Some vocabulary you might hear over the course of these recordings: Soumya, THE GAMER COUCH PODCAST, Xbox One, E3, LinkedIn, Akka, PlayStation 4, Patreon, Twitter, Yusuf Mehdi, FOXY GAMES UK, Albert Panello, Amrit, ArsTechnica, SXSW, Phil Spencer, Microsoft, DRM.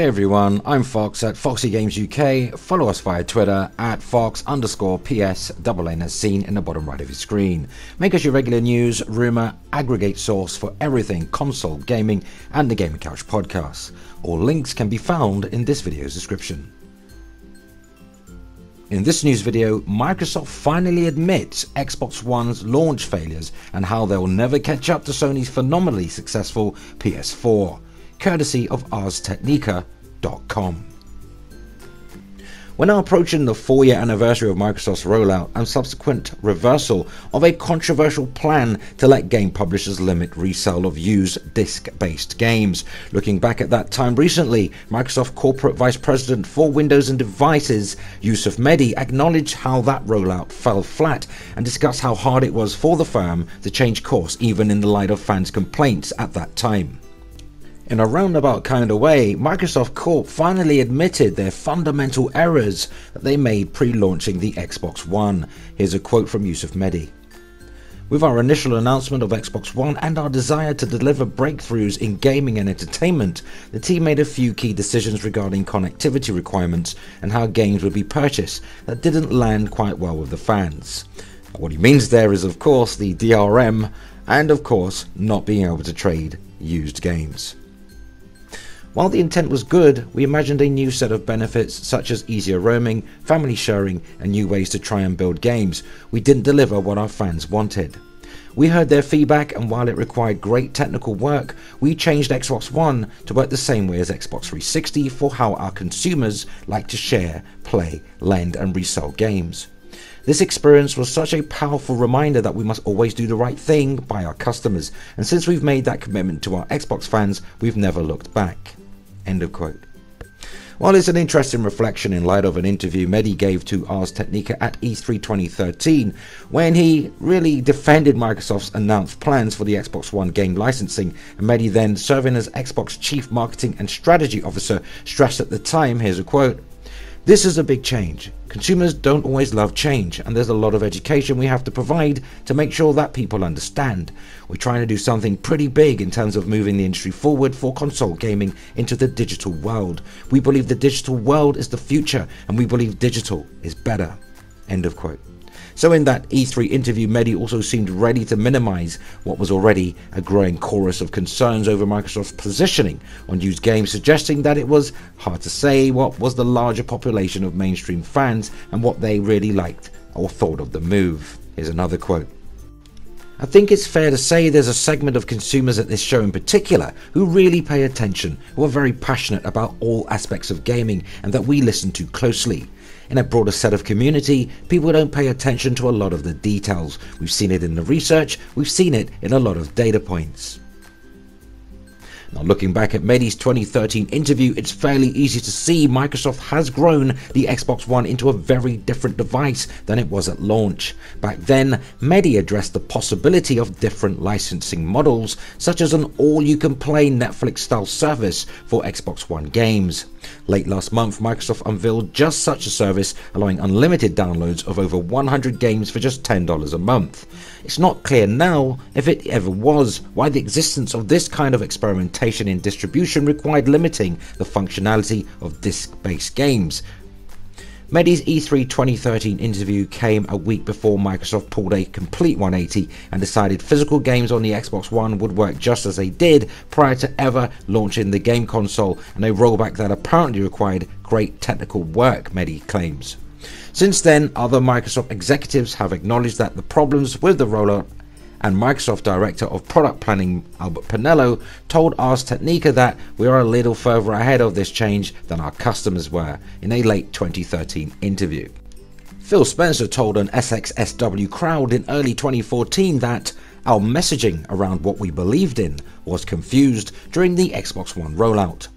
Hey everyone, I'm Fox at FOXY GAMES UK. Follow us via Twitter at fox_PS, as seen in the bottom right of your screen. Make us your regular news, rumour, aggregate source for everything console gaming and the Gamer Couch podcast. All links can be found in this video's description. In this news video, Microsoft finally admits Xbox One's launch failures and how they'll never catch up to Sony's phenomenally successful PS4. Courtesy of ArsTechnica.com. We're now approaching the 4-year anniversary of Microsoft's rollout and subsequent reversal of a controversial plan to let game publishers limit resale of used disc-based games. Looking back at that time recently, Microsoft Corporate Vice President for Windows and Devices, Yusuf Mehdi, acknowledged how that rollout fell flat and discussed how hard it was for the firm to change course even in the light of fans' complaints at that time. In a roundabout kind of way, Microsoft Corp finally admitted their fundamental errors that they made pre-launching the Xbox One. Here's a quote from Yusuf Mehdi. "With our initial announcement of Xbox One and our desire to deliver breakthroughs in gaming and entertainment, the team made a few key decisions regarding connectivity requirements and how games would be purchased that didn't land quite well with the fans." What he means there is, of course, the DRM and, of course, not being able to trade used games. "While the intent was good, we imagined a new set of benefits such as easier roaming, family sharing, and new ways to try and build games. We didn't deliver what our fans wanted. We heard their feedback, and while it required great technical work, we changed Xbox One to work the same way as Xbox 360 for how our consumers like to share, play, lend, and resell games. This experience was such a powerful reminder that we must always do the right thing by our customers, and since we've made that commitment to our Xbox fans, we've never looked back." End of quote. While it's an interesting reflection in light of an interview Mehdi gave to ArsTechnica at E3 2013, when he really defended Microsoft's announced plans for the Xbox One game licensing, and Mehdi, then serving as Xbox Chief Marketing and Strategy Officer, stressed at the time, here's a quote, "This is a big change. Consumers don't always love change, and there's a lot of education we have to provide to make sure that people understand. We're trying to do something pretty big in terms of moving the industry forward for console gaming into the digital world. We believe the digital world is the future, and we believe digital is better." End of quote. So in that E3 interview, Mehdi also seemed ready to minimize what was already a growing chorus of concerns over Microsoft's positioning on used games, suggesting that it was hard to say what was the larger population of mainstream fans and what they really liked or thought of the move. Here's another quote. "I think it's fair to say there's a segment of consumers at this show in particular who really pay attention, who are very passionate about all aspects of gaming and that we listen to closely. In a broader set of community, people don't pay attention to a lot of the details. We've seen it in the research, we've seen it in a lot of data points." Now, looking back at Mehdi's 2013 interview, it's fairly easy to see Microsoft has grown the Xbox One into a very different device than it was at launch. Back then, Mehdi addressed the possibility of different licensing models, such as an all-you-can-play Netflix-style service for Xbox One games. Late last month, Microsoft unveiled just such a service, allowing unlimited downloads of over 100 games for just $10 a month. It's not clear now, if it ever was, why the existence of this kind of experimentation in distribution required limiting the functionality of disc-based games. Mehdi's E3 2013 interview came a week before Microsoft pulled a complete 180 and decided physical games on the Xbox One would work just as they did prior to ever launching the game console, and a rollback that apparently required great technical work, Mehdi claims. Since then, other Microsoft executives have acknowledged that the problems with the rollout, and Microsoft Director of Product Planning Albert Panello told ArsTechnica that "we are a little further ahead of this change than our customers were" in a late 2013 interview. Phil Spencer told an SXSW crowd in early 2014 that "our messaging around what we believed in was confused during the Xbox One rollout."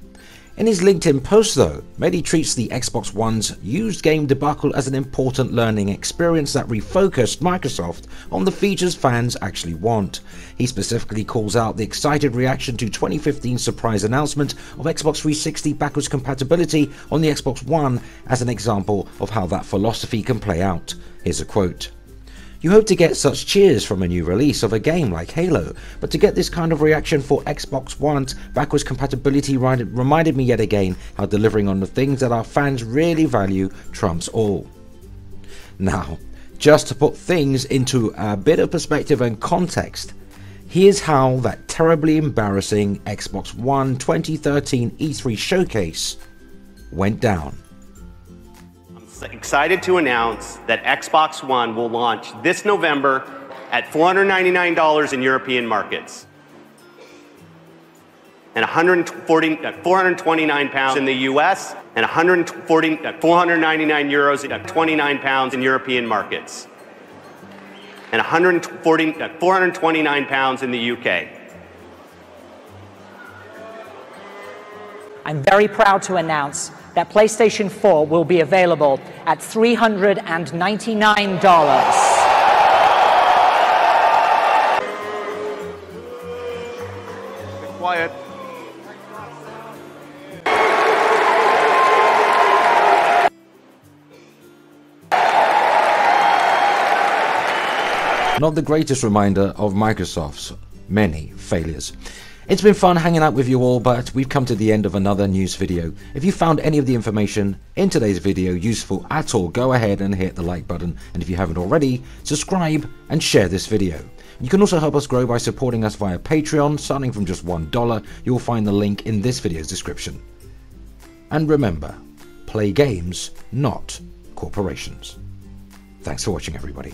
In his LinkedIn post though, Mehdi treats the Xbox One's used game debacle as an important learning experience that refocused Microsoft on the features fans actually want. He specifically calls out the excited reaction to 2015's surprise announcement of Xbox 360 backwards compatibility on the Xbox One as an example of how that philosophy can play out. Here's a quote. You hope to get such cheers from a new release of a game like Halo, but to get this kind of reaction for Xbox One's backwards compatibility reminded me yet again how delivering on the things that our fans really value trumps all. Now, just to put things into a bit of perspective and context, here's how that terribly embarrassing Xbox One 2013 E3 showcase went down. I'm excited to announce that Xbox One will launch this November at $499 in European markets and £429 in the US and €499 at £29 in European markets. And £429 in the UK. I'm very proud to announce that PlayStation 4 will be available at $399. Quiet. Not the greatest reminder of Microsoft's many failures. It's been fun hanging out with you all, but we've come to the end of another news video. If you found any of the information in today's video useful at all, go ahead and hit the like button, and if you haven't already, subscribe and share this video. You can also help us grow by supporting us via Patreon, starting from just $1. You'll find the link in this video's description. And remember, play games, not corporations. Thanks for watching, everybody.